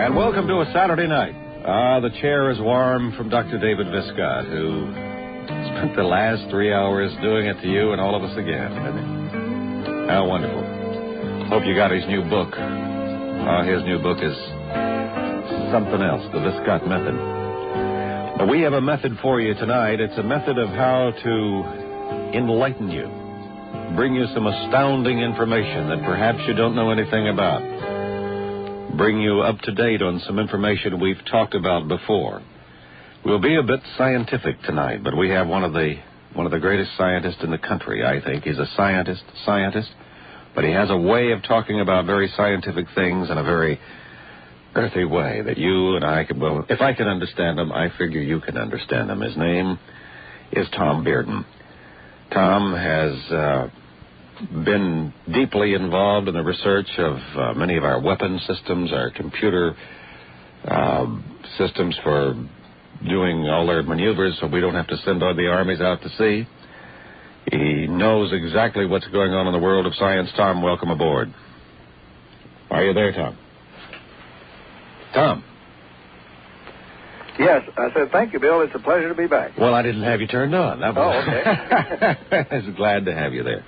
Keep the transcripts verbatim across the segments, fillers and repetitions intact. And welcome to a Saturday night. Ah, the chair is warm from Doctor David Viscott, who spent the last three hours doing it to you and all of us again, didn't he? How wonderful. Hope you got his new book. Uh, his new book is something else, the Viscott Method. But we have a method for you tonight. It's a method of how to enlighten you, bring you some astounding information that perhaps you don't know anything about, bring you up to date on some information we've talked about before. We'll be a bit scientific tonight, but we have one of the one of the greatest scientists in the country, I think. He's a scientist, scientist, but he has a way of talking about very scientific things in a very earthy way that you and I can, well, if I can understand him, I figure you can understand him. His name is Tom Bearden. Tom has uh, been deeply involved in the research of uh, many of our weapon systems, our computer uh, systems for doing all their maneuvers so we don't have to send all the armies out to sea. He knows exactly what's going on in the world of science. Tom, welcome aboard. Are you there, Tom? Tom? Yes, I said, thank you, Bill. It's a pleasure to be back. Well, I didn't have you turned on. That was... Oh, okay. I'm glad to have you there.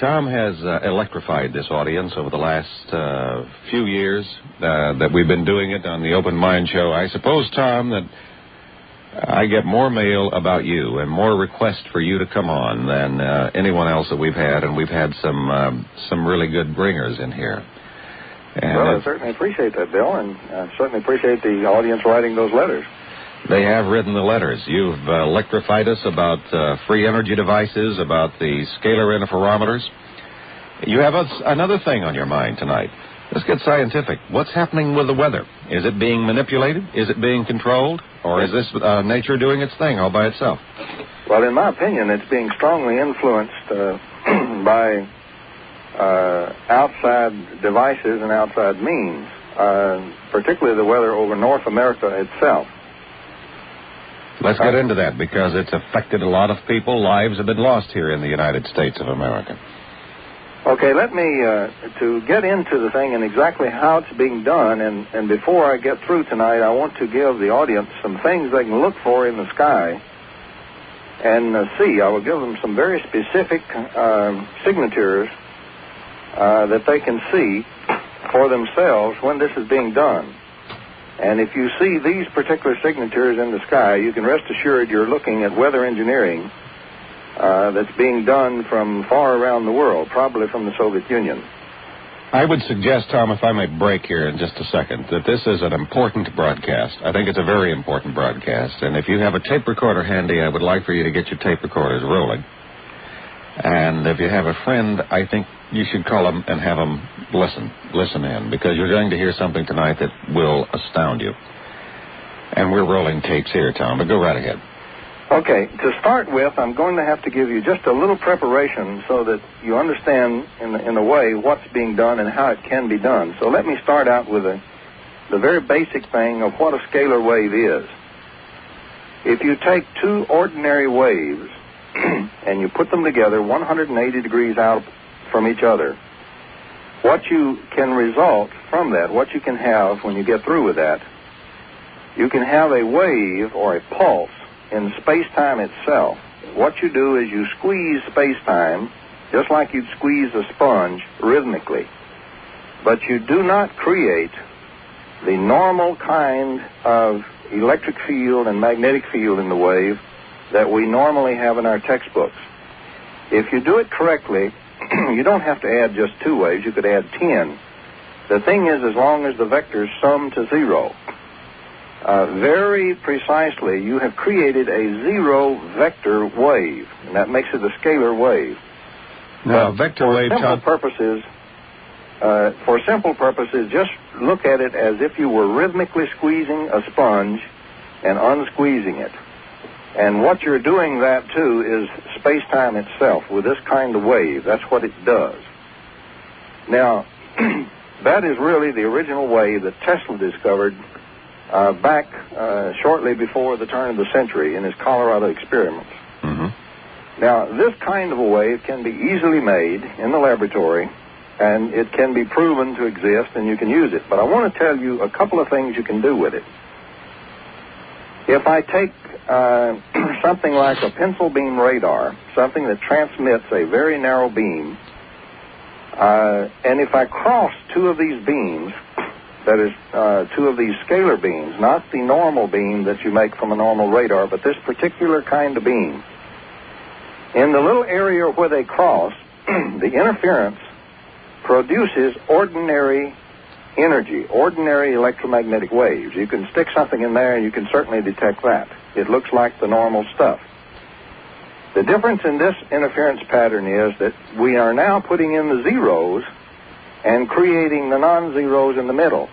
Tom has uh, electrified this audience over the last uh, few years uh, that we've been doing it on the Open Mind Show. I suppose, Tom, that I get more mail about you and more requests for you to come on than uh, anyone else that we've had, and we've had some um, some really good bringers in here. And well, I certainly appreciate that, Bill, and I certainly appreciate the audience writing those letters. They have written the letters. You've uh, electrified us about uh, free energy devices, about the scalar interferometers. You have a, another thing on your mind tonight. Let's get scientific. What's happening with the weather? Is it being manipulated? Is it being controlled? Or is this uh, nature doing its thing all by itself? Well, in my opinion, it's being strongly influenced uh, by... Uh, outside devices and outside means, uh, particularly the weather over North America itself. Let's get into that, because it's affected a lot of people. Lives have been lost here in the United States of America. Okay, let me, uh, to get into the thing and exactly how it's being done, and, and before I get through tonight, I want to give the audience some things they can look for in the sky and uh, see. I will give them some very specific uh, signatures Uh, that they can see for themselves when this is being done. And if you see these particular signatures in the sky, you can rest assured you're looking at weather engineering uh, that's being done from far around the world, probably from the Soviet Union. I would suggest, Tom, if I may break here in just a second, that this is an important broadcast. I think it's a very important broadcast. And if you have a tape recorder handy, I would like for you to get your tape recorders rolling. And if you have a friend, I think you should call them and have them listen, listen in, because you're going to hear something tonight that will astound you. And we're rolling tapes here, Tom, but go right ahead. Okay. To start with, I'm going to have to give you just a little preparation so that you understand in, in a way what's being done and how it can be done. So let me start out with a, the very basic thing of what a scalar wave is. If you take two ordinary waves and you put them together one hundred eighty degrees out from each other, what you can result from that, what you can have when you get through with that, you can have a wave or a pulse in space-time itself. What you do is you squeeze space-time just like you'd squeeze a sponge rhythmically, but you do not create the normal kind of electric field and magnetic field in the wave that we normally have in our textbooks. If you do it correctly, you don't have to add just two waves. You could add ten. The thing is, as long as the vectors sum to zero, uh, very precisely, you have created a zero-vector wave, and that makes it a scalar wave. Now, uh, vector for wave... Simple purposes, uh, for simple purposes, just look at it as if you were rhythmically squeezing a sponge and unsqueezing it. And what you're doing that to is space-time itself with this kind of wave. That's what it does. Now, that is really the original wave that Tesla discovered uh, back uh, shortly before the turn of the century in his Colorado experiments. Mm-hmm. Now, this kind of a wave can be easily made in the laboratory and it can be proven to exist, and you can use it. But I want to tell you a couple of things you can do with it. If I take uh, something like a pencil beam radar, something that transmits a very narrow beam, uh, and if I cross two of these beams, that is, uh, two of these scalar beams, not the normal beam that you make from a normal radar, but this particular kind of beam, in the little area where they cross, the interference produces ordinary energy, ordinary electromagnetic waves. You can stick something in there and you can certainly detect that. It looks like the normal stuff. The difference in this interference pattern is that we are now putting in the zeros and creating the non-zeros in the middle.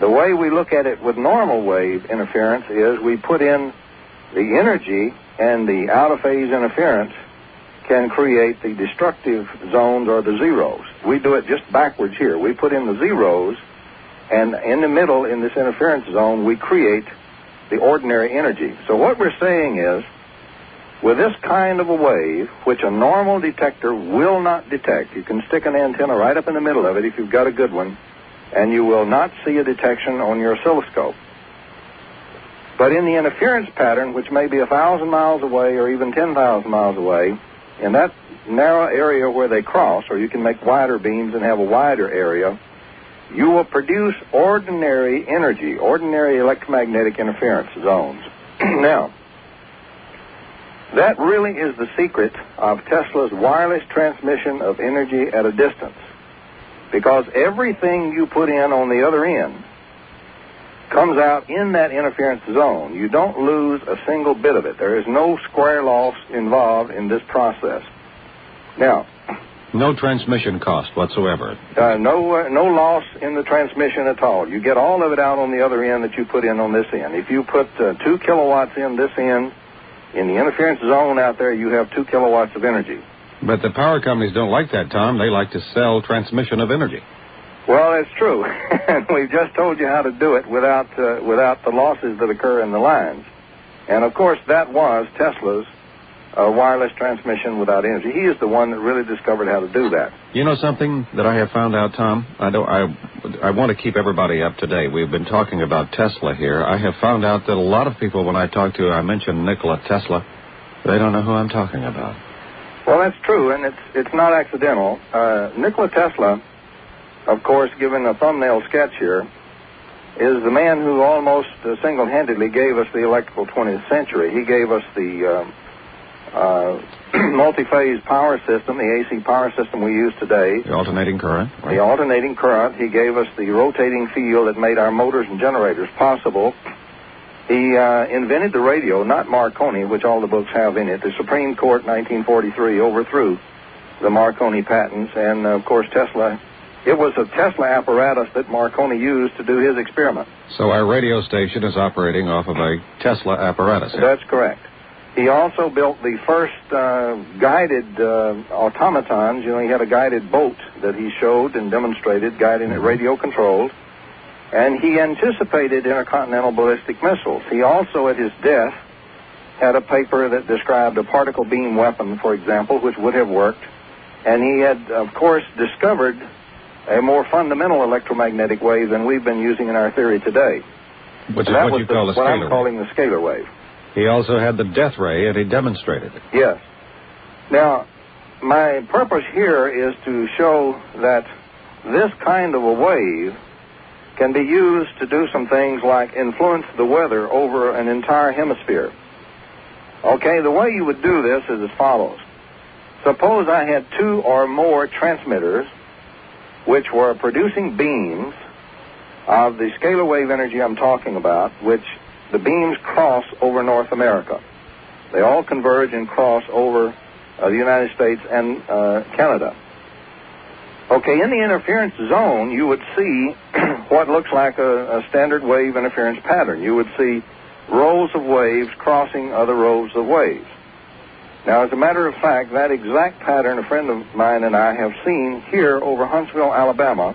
The way we look at it with normal wave interference is we put in the energy, and the out-of-phase interference can create the destructive zones or the zeros. We do it just backwards here. We put in the zeros, and in the middle, in this interference zone, we create the ordinary energy. So what we're saying is, with this kind of a wave, which a normal detector will not detect, you can stick an antenna right up in the middle of it if you've got a good one, and you will not see a detection on your oscilloscope. But in the interference pattern, which may be a thousand miles away or even ten thousand miles away, in that narrow area where they cross, or you can make wider beams and have a wider area, you will produce ordinary energy, ordinary electromagnetic interference zones. Now, that really is the secret of Tesla's wireless transmission of energy at a distance, because everything you put in on the other end comes out in that interference zone. You don't lose a single bit of it. There is no square loss involved in this process. Now, no transmission cost whatsoever. Uh, no, uh, no loss in the transmission at all. You get all of it out on the other end that you put in on this end. If you put uh, two kilowatts in this end, in the interference zone out there, you have two kilowatts of energy. But the power companies don't like that, Tom. They like to sell transmission of energy. Well, that's true. We've just told you how to do it without uh, without the losses that occur in the lines. And, of course, that was Tesla's uh, wireless transmission without energy. He is the one that really discovered how to do that. You know something that I have found out, Tom? I don't, I, I want to keep everybody up to date. We've been talking about Tesla here. I have found out that a lot of people, when I talk to, I mention Nikola Tesla, they don't know who I'm talking about. Well, that's true, and it's, it's not accidental. Uh, Nikola Tesla, of course, given a thumbnail sketch here, is the man who almost uh, single-handedly gave us the electrical twentieth century. He gave us the uh, uh, multi-phase power system, the A C power system we use today. The alternating current. Right? The alternating current. He gave us the rotating field that made our motors and generators possible. He uh, invented the radio, not Marconi, which all the books have in it. The Supreme Court, nineteen forty-three, overthrew the Marconi patents, and, uh, of course, Tesla... It was a Tesla apparatus that Marconi used to do his experiment. So our radio station is operating off of a Tesla apparatus. Here. That's correct. He also built the first uh, guided uh, automatons. You know, he had a guided boat that he showed and demonstrated, guided and radio-controlled. And he anticipated intercontinental ballistic missiles. He also, at his death, had a paper that described a particle beam weapon, for example, which would have worked. And he had, of course, discovered a more fundamental electromagnetic wave than we've been using in our theory today. Which is what you call a scalar wave. What I'm calling the scalar wave. He also had the death ray, and he demonstrated it. Yes. Now, my purpose here is to show that this kind of a wave can be used to do some things like influence the weather over an entire hemisphere. Okay, the way you would do this is as follows. Suppose I had two or more transmitters which were producing beams of the scalar wave energy I'm talking about, which the beams cross over North America. They all converge and cross over uh, the United States and uh, Canada. Okay, in the interference zone, you would see what looks like a, a standard wave interference pattern. You would see rows of waves crossing other rows of waves. Now, as a matter of fact, that exact pattern a friend of mine and I have seen here over Huntsville, Alabama,